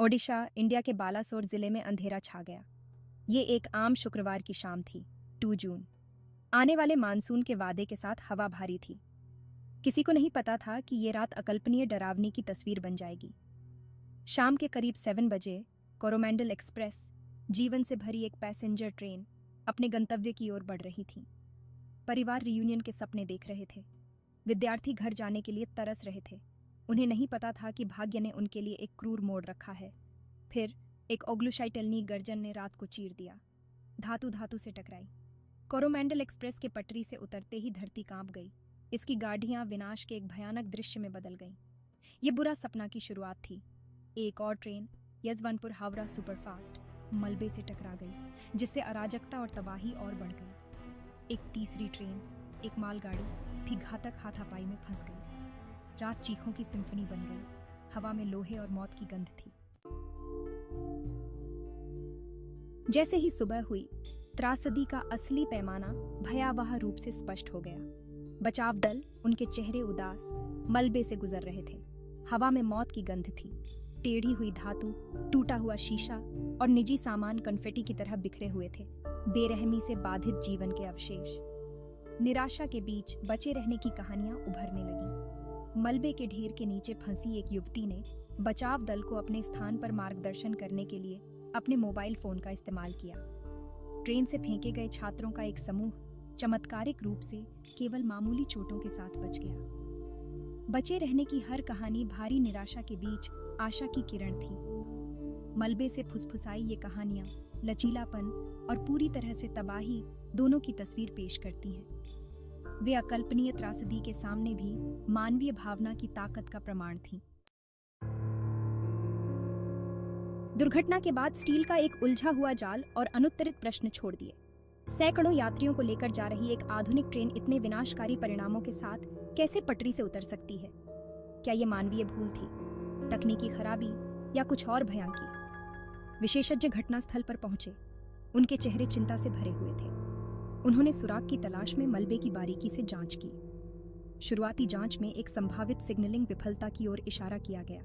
Odisha, India के बालासोर जिले में अंधेरा छा गया। ये एक आम शुक्रवार की शाम थी, 2 जून। आने वाले मानसून के वादे के साथ हवा भारी थी। किसी को नहीं पता था कि ये रात अकल्पनीय डरावनी की तस्वीर बन जाएगी। शाम के करीब 7 बजे कोरोमंडल एक्सप्रेस, जीवन से भरी एक पैसेंजर ट्रेन, अपने गंतव्य की ओर बढ़ रही थी। परिवार रियूनियन के सपने देख रहे थे, विद्यार्थी घर जाने के लिए तरस रहे थे। उन्हें नहीं पता था कि भाग्य ने उनके लिए एक क्रूर मोड़ रखा है। फिर एक ओग्लुशाइटलनी गर्जन ने रात को चीर दिया। धातु धातु से टकराई। कोरोमंडल एक्सप्रेस के पटरी से उतरते ही धरती कांप गई। इसकी गाड़ियां विनाश के एक भयानक दृश्य में बदल गईं। ये बुरा सपना की शुरुआत थी। एक और ट्रेन, यजवानपुर हावड़ा सुपरफास्ट, मलबे से टकरा गई, जिससे अराजकता और तबाही और बढ़ गई। एक तीसरी ट्रेन, एक मालगाड़ी भी घातक हाथापाई में फंस गई। रात चीखों की सिम्फनी बन गई। हवा में लोहे और मौत की गंध थी। जैसे ही सुबह हुई, त्रासदी का असली पैमाना भयावह रूप से स्पष्ट हो गया। बचाव दल, उनके चेहरे उदास, मलबे से गुजर रहे थे। हवा में मौत की गंध थी। टेढ़ी हुई धातु, टूटा हुआ शीशा और निजी सामान कन्फेटी की तरह बिखरे हुए थे, बेरहमी से बाधित जीवन के अवशेष। निराशा के बीच बचे रहने की कहानियां उभरने लगी। मलबे के ढेर के नीचे फंसी एक युवती ने बचाव दल को अपने स्थान पर मार्गदर्शन करने के लिए अपने मोबाइल फोन का इस्तेमाल किया। ट्रेन से फेंके गए छात्रों का एक समूह चमत्कारिक रूप से केवल मामूली चोटों के साथ बच गया। बचे रहने की हर कहानी भारी निराशा के बीच आशा की किरण थी। मलबे से फुसफुसाई ये कहानियां लचीलापन और पूरी तरह से तबाही दोनों की तस्वीर पेश करती हैं। वे अकल्पनीय त्रासदी के सामने भी मानवीय भावना की ताकत का प्रमाण थी। दुर्घटना के बाद स्टील का एक उलझा हुआ जाल और अनुत्तरित प्रश्न छोड़ दिए। सैकड़ों यात्रियों को लेकर जा रही एक आधुनिक ट्रेन इतने विनाशकारी परिणामों के साथ कैसे पटरी से उतर सकती है? क्या ये मानवीय भूल थी, तकनीकी खराबी या कुछ और भयानक? विशेषज्ञ घटनास्थल पर पहुंचे। उनके चेहरे चिंता से भरे हुए थे। उन्होंने सुराग की तलाश में मलबे की बारीकी से जाँच की। शुरुआती जाँच में एक संभावित सिग्नलिंग विफलता की ओर इशारा किया गया,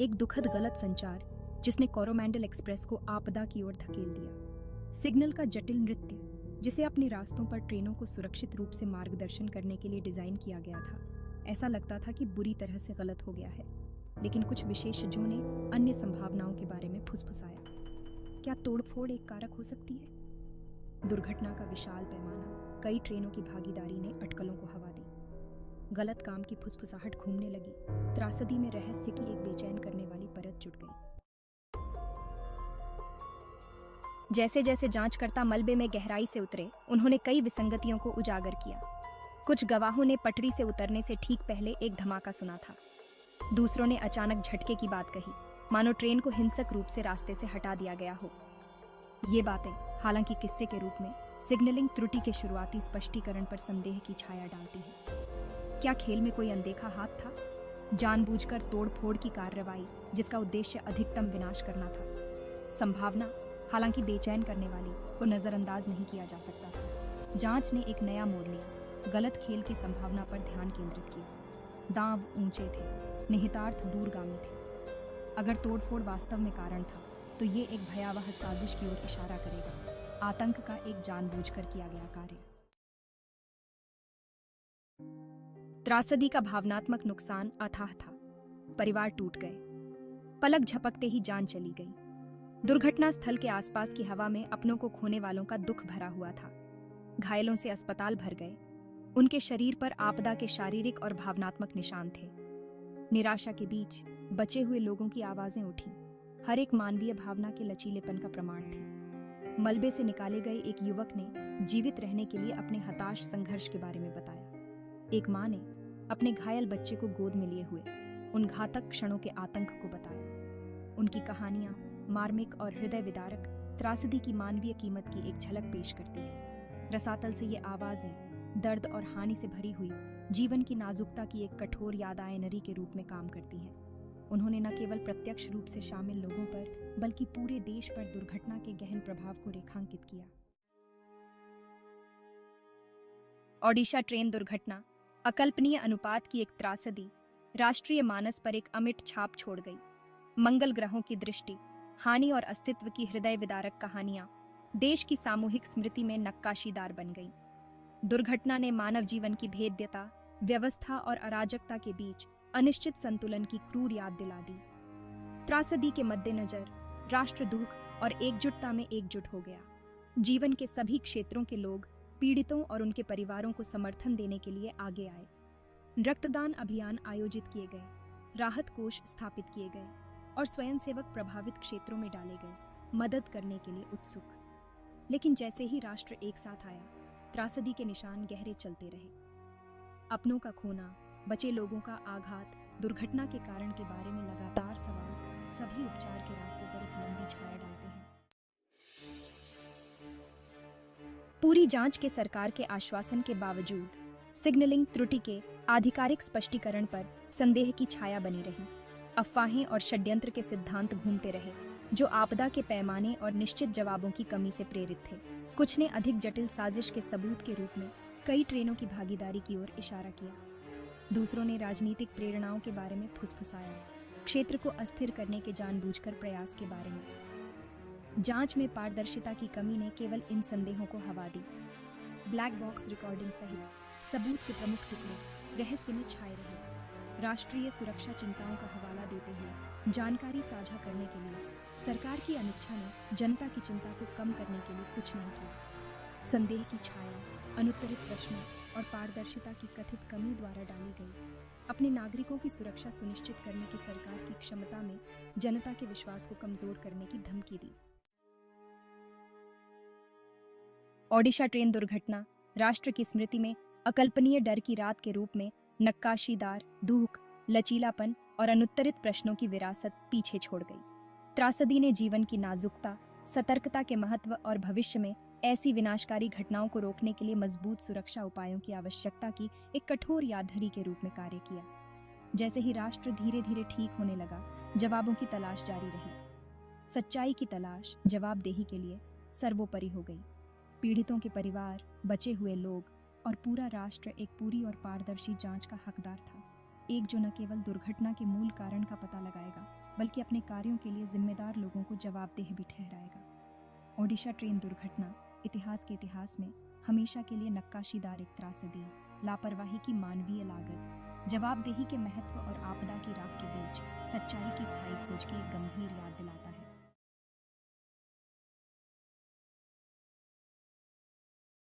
एक दुखद गलत संचार जिसने कोरोमंडल एक्सप्रेस को आपदा की ओर धकेल दिया। सिग्नल का जटिल नृत्य, जिसे अपने रास्तों पर ट्रेनों को सुरक्षित रूप से मार्गदर्शन करने के लिए डिजाइन किया गया था, ऐसा लगता था कि बुरी तरह से गलत हो गया है। लेकिन कुछ विशेषज्ञों ने अन्य संभावनाओं के बारे में फुसफुसाया। क्या तोड़फोड़ एक कारक हो सकती है? दुर्घटना का विशाल पैमाना, कई ट्रेनों की भागीदारी ने अटकलों को हवा दी। गलत काम की फुसफुसाहट घूमने लगी। त्रासदी में रहस्य की एक बेचैन करने वाली परत जुट गई। जैसे जैसे जांचकर्ता मलबे में गहराई से उतरे, उन्होंने कई विसंगतियों को उजागर किया। कुछ गवाहों ने पटरी से उतरने से ठीक पहले एक धमाका सुना था। दूसरों ने अचानक झटके की बात कही, मानो ट्रेन को हिंसक रूप से रास्ते से हटा दिया गया हो। ये बातें, हालांकि किस्से के रूप में, सिग्नलिंग त्रुटि के शुरुआती स्पष्टीकरण पर संदेह की छाया डालती है। क्या खेल में कोई अनदेखा हाथ था? जानबूझकर तोड़फोड़ की कार्रवाई जिसका उद्देश्य अधिकतम विनाश करना था। संभावना, हालांकि बेचैन करने वाली, को नजरअंदाज नहीं किया जा सकता था। जांच ने एक नया मोड़ लिया। गलत खेल की संभावना पर ध्यान केंद्रित किया। दांव ऊंचे थे, निहितार्थ दूरगामी थे। अगर तोड़फोड़ वास्तव में कारण था, तो ये एक भयावह साजिश की ओर इशारा करेगा। आतंक का एक जानबूझकर किया गया कार्य। त्रासदी का भावनात्मक नुकसान अथाह था। परिवार टूट गए। पलक झपकते ही जान चली गई। दुर्घटना स्थल के आसपास की हवा में अपनों को खोने वालों का दुख भरा हुआ था। घायलों से अस्पताल भर गए। उनके शरीर पर आपदा के शारीरिक और भावनात्मक निशान थे। निराशा के बीच बचे हुए लोगों की आवाजें उठी, हर एक मानवीय भावना के लचीलेपन का प्रमाण थी। मलबे से निकाले गए एक युवक ने जीवित रहने के लिए अपने हताश संघर्ष के बारे में बताया। एक माँ ने अपने घायल बच्चे को गोद में लिए हुए उन घातक क्षणों के आतंक को बताया। उनकी कहानियां मार्मिक और हृदय विदारक त्रासदी की मानवीय कीमत की एक झलक पेश करती है। रसातल से ये आवाजें दर्द और हानि से भरी हुई जीवन की नाजुकता की एक कठोर यादआयनरी के रूप में काम करती हैं। उन्होंने न केवल प्रत्यक्ष रूप से शामिल लोगों पर, बल्कि पूरे देश पर दुर्घटना के गहन प्रभाव को रेखांकित किया। ओडिशा ट्रेन दुर्घटना, अकल्पनीय अनुपात की एक त्रासदी, राष्ट्रीय मानस पर एक अमिट छाप छोड़ गई। मंगल ग्रहों की दृष्टि, हानि और अस्तित्व की हृदय विदारक कहानियां देश की सामूहिक स्मृति में नक्काशीदार बन गईं। दुर्घटना ने मानव जीवन की भेद्यता, व्यवस्था और अराजकता के बीच अनिश्चित संतुलन की क्रूर याद दिला दी। त्रासदी के मद्देनजर राष्ट्र दुख और एकजुटता में एकजुट हो गया। जीवन के सभी क्षेत्रों के लोग पीड़ितों और उनके परिवारों को समर्थन देने के लिए आगे आए। रक्तदान अभियान आयोजित किए गए, राहत कोष स्थापित किए गए और स्वयंसेवक प्रभावित क्षेत्रों में डाले गए, मदद करने के लिए उत्सुक। लेकिन जैसे ही राष्ट्र एक साथ आया, त्रासदी के निशान गहरे चलते रहे। अपनों का खोना, बचे लोगों का आघात, दुर्घटना के कारण के बारे में लगातार सवाल सभी उपचार के रास्ते पर एक लंबी छाया डालते हैं। पूरी जांच के सरकार के आश्वासन के बावजूद सिग्नलिंग त्रुटि के आधिकारिक स्पष्टीकरण पर संदेह की छाया बनी रही। अफवाहें और षड्यंत्र के सिद्धांत घूमते रहे, जो आपदा के पैमाने और निश्चित जवाबों की कमी से प्रेरित थे। कुछ ने अधिक जटिल साजिश के सबूत के रूप में कई ट्रेनों की भागीदारी की ओर इशारा किया, दूसरों ने राजनीतिक प्रेरणाओं के बारे में फुसफुसाया, क्षेत्र को अस्थिर करने के जानबूझकर प्रयास के बारे में। जांच में पारदर्शिता की कमी ने केवल इन संदेहों को हवा दी। ब्लैक बॉक्स रिकॉर्डिंग सहित सबूत के प्रमुख टुकड़े रहस्य में छाए रहे। राष्ट्रीय सुरक्षा चिंताओं का हवाला देते हुए जानकारी साझा करने के लिए सरकार की अनिच्छा ने जनता की चिंता को कम करने के लिए कुछ नहीं किया। संदेह की छाया, अनुत्तरित प्रश्नों और पारदर्शिता की कथित कमी द्वारा डाली गई। अपने नागरिकों की सुरक्षा सुनिश्चित करने की सरकार की क्षमता में जनता के विश्वास को कमजोर करने की धमकी दी। ओडिशा ट्रेन दुर्घटना राष्ट्र की स्मृति में अकल्पनीय डर की रात के रूप में नक्काशीदार दुख, लचीलापन और अनुत्तरित प्रश्नों की विरासत पीछे छोड़ गई। त्रासदी ने जीवन की नाजुकता, सतर्कता के महत्व और भविष्य में ऐसी विनाशकारी घटनाओं को रोकने के लिए मजबूत सुरक्षा उपायों की आवश्यकता की एक कठोर यादधारी के रूप में कार्य किया। जैसे ही राष्ट्र धीरे धीरे ठीक होने लगा, जवाबों की तलाश जारी रही। सच्चाई की तलाश जवाबदेही के लिए सर्वोपरि हो गई। पीड़ितों के परिवार, बचे हुए लोग और पूरा राष्ट्र एक पूरी और पारदर्शी जाँच का हकदार था। एक जो न केवल दुर्घटना के मूल कारण का पता लगाएगा, बल्कि अपने कार्यों के लिए जिम्मेदार लोगों को जवाबदेह भी ठहराएगा। ओडिशा ट्रेन दुर्घटना इतिहास के इतिहास में हमेशा के लिए नक्काशीदार एक त्रासदी, लापरवाही की मानवीय लागत, जवाबदेही के महत्व और आपदा की राख के बीच सच्चाई की स्थायी खोज की एक गंभीर याद दिलाती है।